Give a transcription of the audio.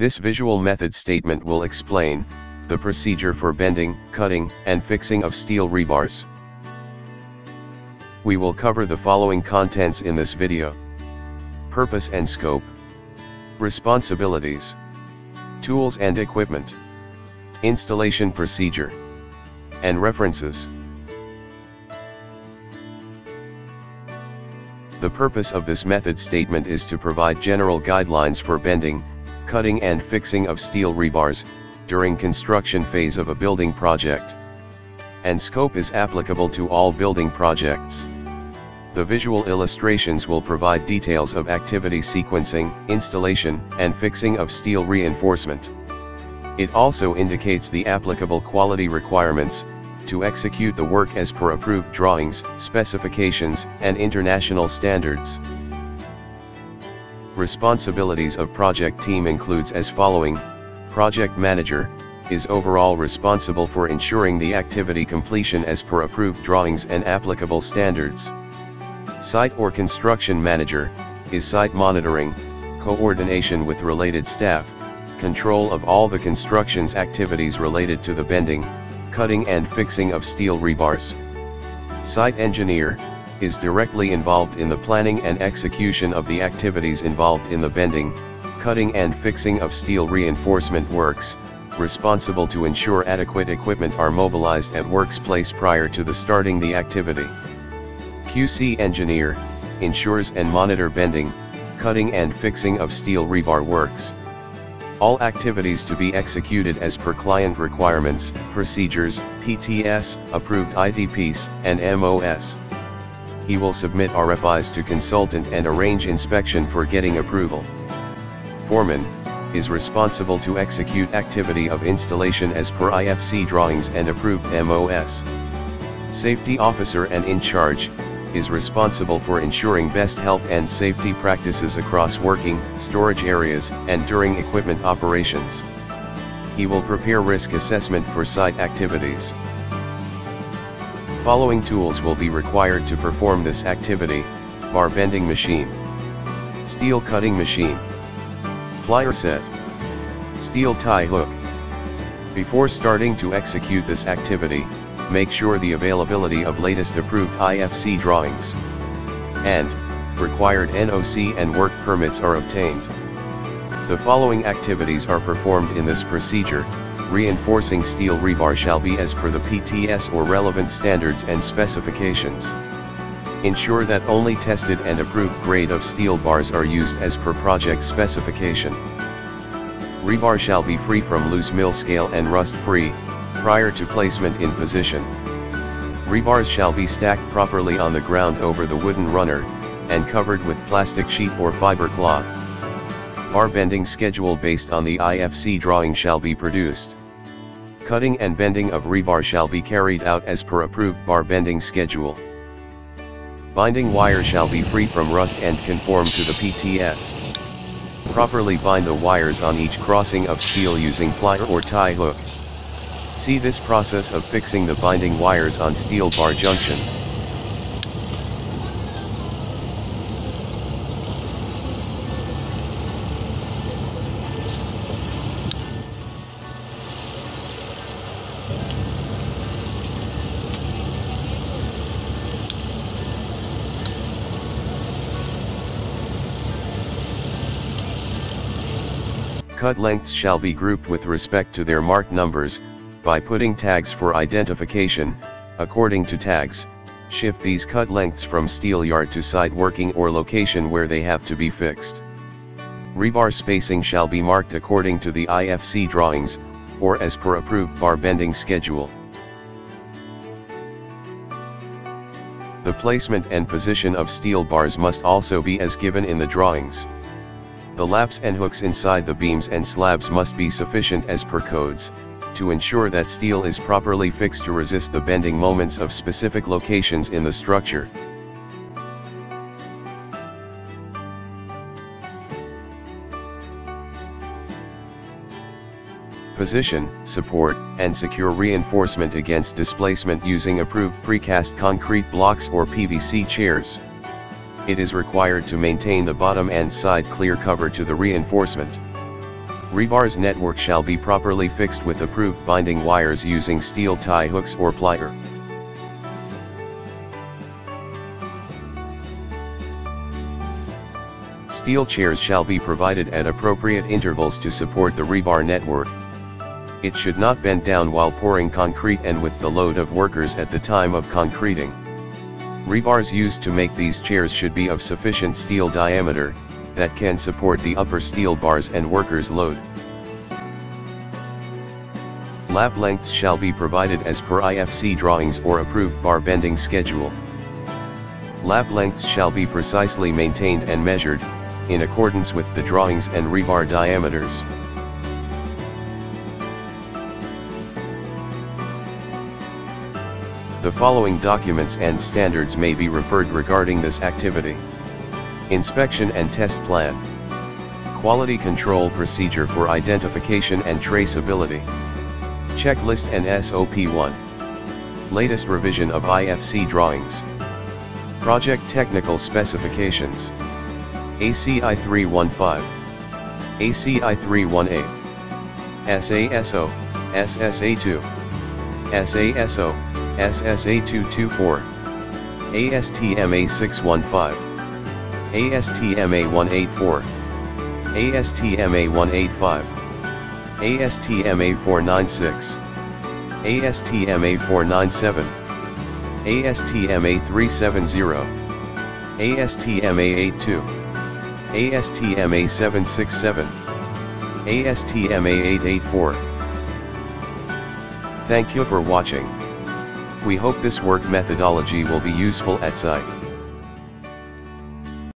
This visual method statement will explain the procedure for bending, cutting, and fixing of steel rebars. We will cover the following contents in this video: purpose and scope, responsibilities, tools and equipment, installation procedure, and references. The purpose of this method statement is to provide general guidelines for bending, cutting and fixing of steel rebars during construction phase of a building project. And scope is applicable to all building projects. The visual illustrations will provide details of activity sequencing, installation, and fixing of steel reinforcement. It also indicates the applicable quality requirements to execute the work as per approved drawings, specifications, and international standards. Responsibilities of project team includes as following: project manager is overall responsible for ensuring the activity completion as per approved drawings and applicable standards. Site or construction manager is site monitoring, coordination with related staff, control of all the construction's activities related to the bending, cutting and fixing of steel rebars. Site engineer is directly involved in the planning and execution of the activities involved in the bending, cutting and fixing of steel reinforcement works, responsible to ensure adequate equipment are mobilized at workplace prior to the starting the activity. QC engineer ensures and monitor bending, cutting and fixing of steel rebar works. All activities to be executed as per client requirements, procedures, PTS, approved ITPs, and MOS. He will submit RFIs to consultant and arrange inspection for getting approval. Foreman is responsible to execute activity of installation as per IFC drawings and approved MOS. Safety officer and in charge is responsible for ensuring best health and safety practices across working, storage areas, and during equipment operations. He will prepare risk assessment for site activities. Following tools will be required to perform this activity: bar bending machine, steel cutting machine, plier set, steel tie hook. Before starting to execute this activity, make sure the availability of latest approved IFC drawings and required NOC and work permits are obtained. The following activities are performed in this procedure: reinforcing steel rebar shall be as per the PTS or relevant standards and specifications. Ensure that only tested and approved grade of steel bars are used as per project specification. Rebar shall be free from loose mill scale and rust free prior to placement in position. Rebars shall be stacked properly on the ground over the wooden runner and covered with plastic sheet or fiber cloth. Bar bending schedule based on the IFC drawing shall be produced. Cutting and bending of rebar shall be carried out as per approved bar bending schedule. Binding wire shall be free from rust and conform to the PTS. Properly bind the wires on each crossing of steel using plier or tie hook. See this process of fixing the binding wires on steel bar junctions. Cut lengths shall be grouped with respect to their mark numbers by putting tags for identification. According to tags, shift these cut lengths from steel yard to site working or location where they have to be fixed. Rebar spacing shall be marked according to the IFC drawings or as per approved bar bending schedule. The placement and position of steel bars must also be as given in the drawings. The laps and hooks inside the beams and slabs must be sufficient as per codes, to ensure that steel is properly fixed to resist the bending moments of specific locations in the structure. Position, support, and secure reinforcement against displacement using approved precast concrete blocks or PVC chairs. It is required to maintain the bottom and side clear cover to the reinforcement. Rebar's network shall be properly fixed with approved binding wires using steel tie hooks or plier. Steel chairs shall be provided at appropriate intervals to support the rebar network. It should not bend down while pouring concrete and with the load of workers at the time of concreting. Rebars used to make these chairs should be of sufficient steel diameter, that can support the upper steel bars and workers' load. Lap lengths shall be provided as per IFC drawings or approved bar bending schedule. Lap lengths shall be precisely maintained and measured, in accordance with the drawings and rebar diameters. The following documents and standards may be referred regarding this activity. Inspection and test plan. Quality control procedure for identification and traceability. Checklist and SOP 1. Latest revision of IFC drawings. Project technical specifications. ACI 315. ACI 318. SASO SSA2. SASO SSA224. ASTM A615. ASTM A184. ASTM A185. ASTM A496. ASTM A497. ASTM A370. ASTM A82. ASTM A767. ASTM A884. Thank you for watching. We hope this work methodology will be useful at site.